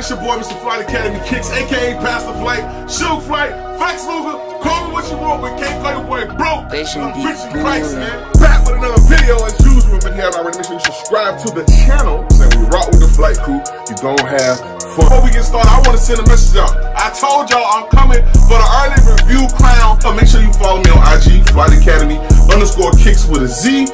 This your boy, Mr. Flight Academy Kickz, aka Pastor Flight, Shoot Flight, Flex Luger. Call me what you want, but can't call your boy broke. I'm Richie Christman, man. Back with another video as usual. If you haven't already, make sure you subscribe to the channel. Saying we rock with the flight crew. You gonna have fun. Before we get started, I want to send a message out. I told y'all I'm coming for the early review crown. So make sure you follow me on IG, Flight Academy _Kickz with a Z.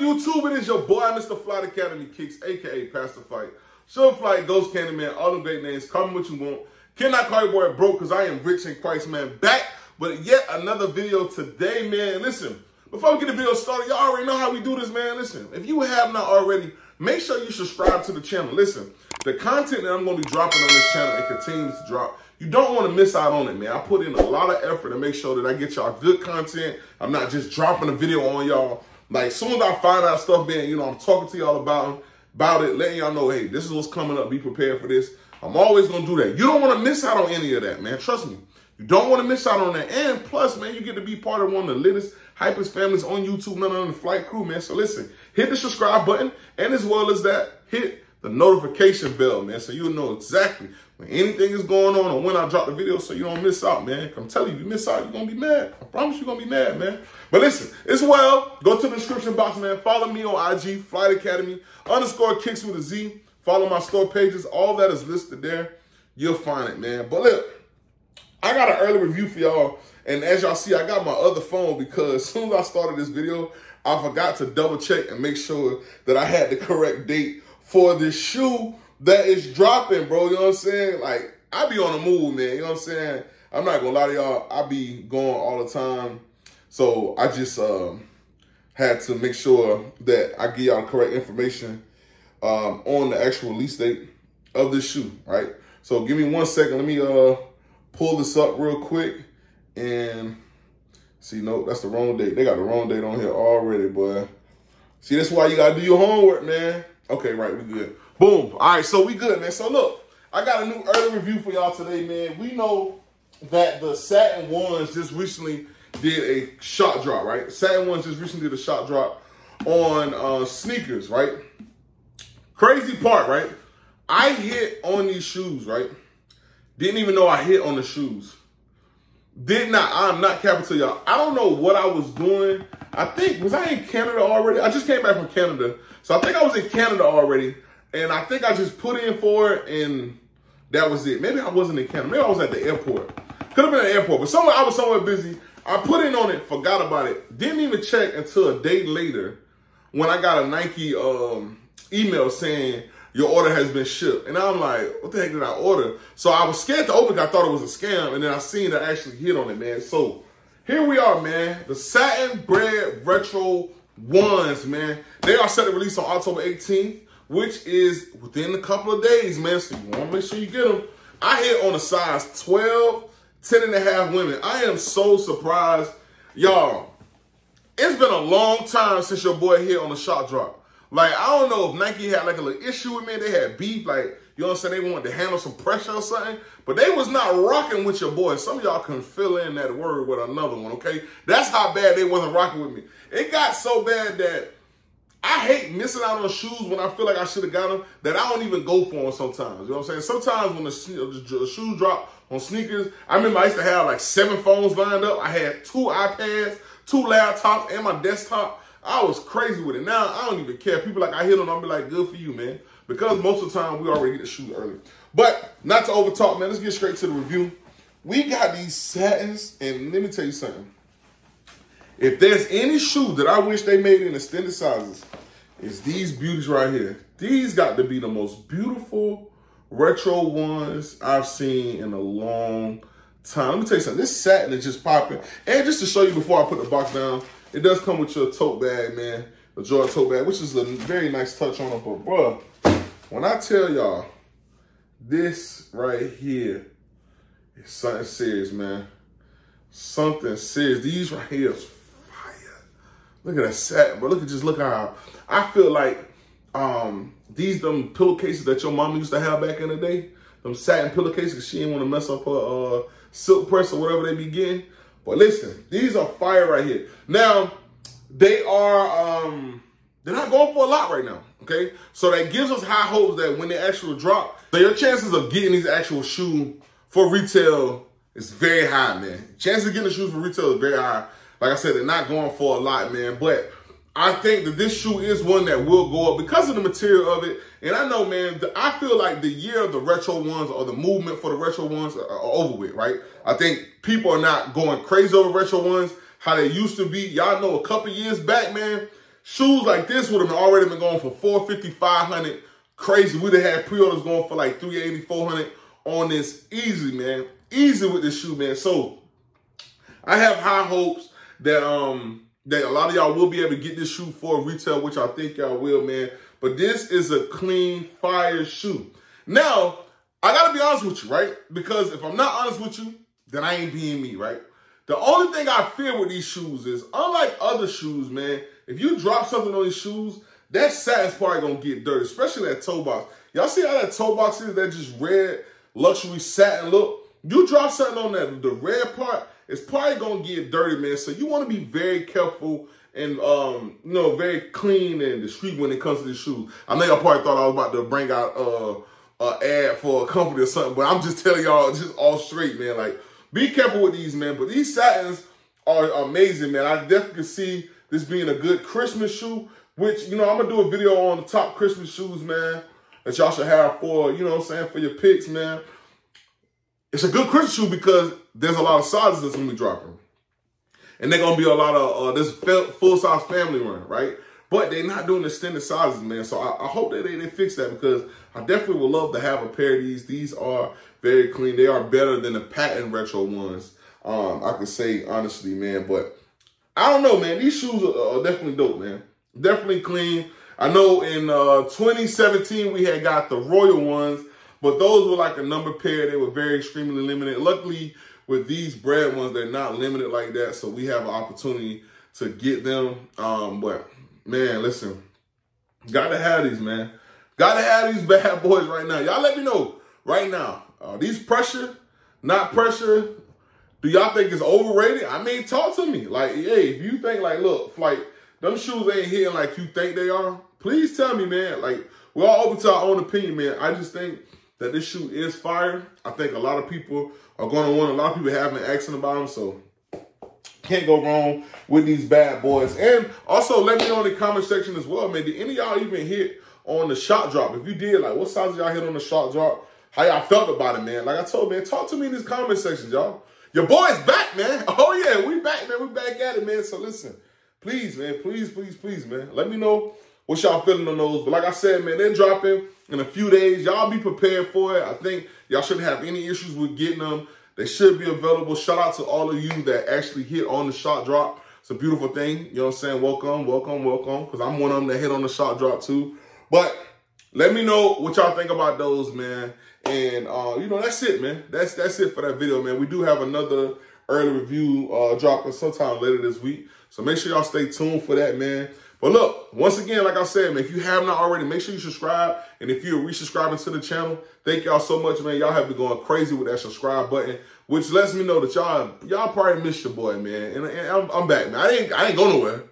YouTube, it is your boy, Mr. Flight Academy Kickz, aka Pastor Flight, Show Flight, Ghost Candy Man, all them great names. Call me what you want. Cannot call your boy broke because I am rich in Christ, man. Back with yet another video today, man. Listen, before we get the video started, y'all already know how we do this, man. Listen, if you have not already, make sure you subscribe to the channel. Listen, the content that I'm going to be dropping on this channel, it continues to drop. You don't want to miss out on it, man. I put in a lot of effort to make sure that I get y'all good content. I'm not just dropping a video on y'all. Like, as soon as I find out stuff, man, you know, I'm talking to y'all about it, letting y'all know, hey, this is what's coming up. Be prepared for this. I'm always going to do that. You don't want to miss out on any of that, man. Trust me. You don't want to miss out on that. And plus, man, you get to be part of one of the littest, hypest families on YouTube, none of the flight crew, man. So listen, hit the subscribe button. And as well as that, hit the notification bell, man. So you'll know exactly when anything is going on or when I drop the video so you don't miss out, man. I'm telling you, if you miss out, you're going to be mad. I promise you're going to be mad, man. But listen, as well, go to the description box, man. Follow me on IG, Flight Academy _Kickz with a Z. Follow my store pages. All that is listed there. You'll find it, man. But look, I got an early review for y'all. And as y'all see, I got my other phone because as soon as I started this video, I forgot to double check and make sure that I had the correct date for this shoe that is dropping, bro. You know what I'm saying? Like, I be on the move, man. You know what I'm saying? I'm not going to lie to y'all. I be going all the time. So I just had to make sure that I give y'all the correct information on the actual release date of this shoe, right? So give me 1 second. Let me pull this up real quick. And see, no, that's the wrong date. They got the wrong date on here already, boy. See, that's why you got to do your homework, man. Okay, right, we good. Boom. All right, so we good, man. So look, I got a new early review for y'all today, man. We know that the Satin Ones just recently did a shot drop, right? Satin Ones just recently did a shot drop on sneakers, right? Crazy part, right? I hit on these shoes, right? Didn't even know I hit on the shoes. Did not. I'm not capping to y'all. I don't know what I was doing. I think, was I in Canada already? I just came back from Canada. So I think I was in Canada already. And I think I just put in for it and that was it. Maybe I wasn't in Canada. Maybe I was at the airport. Could have been at the airport. But somewhere, I was somewhere busy. I put in on it, forgot about it. Didn't even check until a day later when I got a Nike email saying, your order has been shipped. And I'm like, what the heck did I order? So I was scared to open it. I thought it was a scam. And then I seen that I actually hit on it, man. So here we are, man. The Satin BRED Retro Ones, man. They are set to release on October 18th, which is within a couple of days, man. So you want to make sure you get them. I hit on a size 12, 10.5 women. I am so surprised. Y'all, it's been a long time since your boy hit on a shot drop. Like, I don't know if Nike had like a little issue with me. They had beef, like, you know what I'm saying? They wanted to handle some pressure or something. But they was not rocking with your boy. Some of y'all can fill in that word with another one, okay? That's how bad they wasn't rocking with me. It got so bad that I hate missing out on shoes when I feel like I should have got them that I don't even go for them sometimes. You know what I'm saying? Sometimes when the shoes drop on sneakers, I remember I used to have like 7 phones lined up. I had 2 iPads, 2 laptops, and my desktop. I was crazy with it. Now, I don't even care. People like, I hit on them, I'll be like, good for you, man. Because most of the time, we already get the shoes early. But not to overtalk, man, let's get straight to the review. We got these satins, and let me tell you something. If there's any shoe that I wish they made in extended sizes, it's these beauties right here. These got to be the most beautiful retro ones I've seen in a long time. Let me tell you something. This satin is just popping. And just to show you before I put the box down, it does come with your tote bag, man. A Jordan tote bag, which is a very nice touch on it. But, bruh, when I tell y'all, this right here is something serious, man. Something serious. These right here is fire. Look at that satin, but look at just look how I feel like these them pillowcases that your mama used to have back in the day. Them satin pillowcases because she didn't want to mess up her silk press or whatever they be getting. But listen, these are fire right here. Now, they are they're not going for a lot right now. Okay, so that gives us high hopes that when the actual drop, so your chances of getting these actual shoes for retail is very high, man. Chances of getting the shoes for retail is very high. Like I said, they're not going for a lot, man. But I think that this shoe is one that will go up because of the material of it. And I know, man, I feel like the year of the retro ones or the movement for the retro ones are over with, right? I think people are not going crazy over retro ones, how they used to be. Y'all know a couple years back, man, shoes like this would have already been going for $450, $500. Crazy. We'd have had pre-orders going for like $380, $400 on this easy, man. Easy with this shoe, man. So I have high hopes that that a lot of y'all will be able to get this shoe for retail, which I think y'all will, man. But this is a clean, fire shoe. Now, I got to be honest with you, right? Because if I'm not honest with you, then I ain't being me, right? The only thing I fear with these shoes is, unlike other shoes, man, if you drop something on these shoes, that satin's probably going to get dirty, especially that toe box. Y'all see how that toe box is, that just red, luxury satin look? You drop something on that, the red part, it's probably going to get dirty, man. So you want to be very careful and, you know, very clean and discreet when it comes to these shoes. I know y'all probably thought I was about to bring out an ad for a company or something, but I'm just telling y'all just all straight, man. Like, be careful with these, man. But these satins are amazing, man. I definitely can see this being a good Christmas shoe, which, you know, I'm going to do a video on the top Christmas shoes, man, that y'all should have for, you know what I'm saying, for your picks, man. It's a good Christmas shoe because there's a lot of sizes that's going to be dropping. And they're going to be a lot of, this full-size family run, right? But they're not doing extended sizes, man. So I hope that they fix that because I definitely would love to have a pair of these. These are very clean. They are better than the patent retro ones, I could say, honestly, man. But I don't know, man. These shoes are definitely dope, man. Definitely clean. I know in 2017 we had got the Royal ones. But those were like a number pair. They were very extremely limited. Luckily, with these BRED ones, they're not limited like that. So we have an opportunity to get them. But, man, listen. Gotta have these, man. Gotta have these bad boys right now. Y'all let me know right now. These pressure, not pressure, do y'all think it's overrated? I mean, talk to me. Like, hey, if you think, like, look, like, them shoes ain't hitting like you think they are, please tell me, man. Like, we're all open to our own opinion, man. I just think that this shoe is fire. I think a lot of people are going to want, a lot of people have been asking about them, so can't go wrong with these bad boys. And also, let me know in the comment section as well, man, did any of y'all even hit on the shot drop? If you did, like, what size y'all hit on the shot drop? How y'all felt about it, man? Like I told, man, talk to me in these comment sections, y'all. Your boy's back, man. Oh, yeah, we back, man. We back at it, man. So listen, please, man, please, please, please, man. Let me know what y'all feeling on those. But like I said, man, they're dropping in a few days. Y'all be prepared for it. I think y'all shouldn't have any issues with getting them. They should be available. Shout out to all of you that actually hit on the shot drop. It's a beautiful thing. You know what I'm saying? Welcome, welcome, welcome. Because I'm one of them that hit on the shot drop too. But let me know what y'all think about those, man. And, you know, that's it, man. That's it for that video, man. We do have another early review dropping sometime later this week. So make sure y'all stay tuned for that, man. But look, once again, like I said, man, if you have not already, make sure you subscribe. And if you're resubscribing to the channel, thank y'all so much, man. Y'all have been going crazy with that subscribe button, which lets me know that y'all probably missed your boy, man. And I'm back, man. I ain't go nowhere,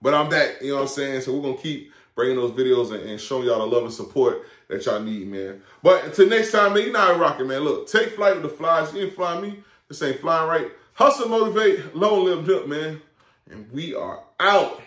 but I'm back. You know what I'm saying? So we're gonna keep bringing those videos and showing y'all the love and support that y'all need, man. But until next time, man, you know how to rock it, man. Look, take flight with the flies. You didn't fly me. This ain't flying right. Hustle, motivate, long live, dip, man. And we are out.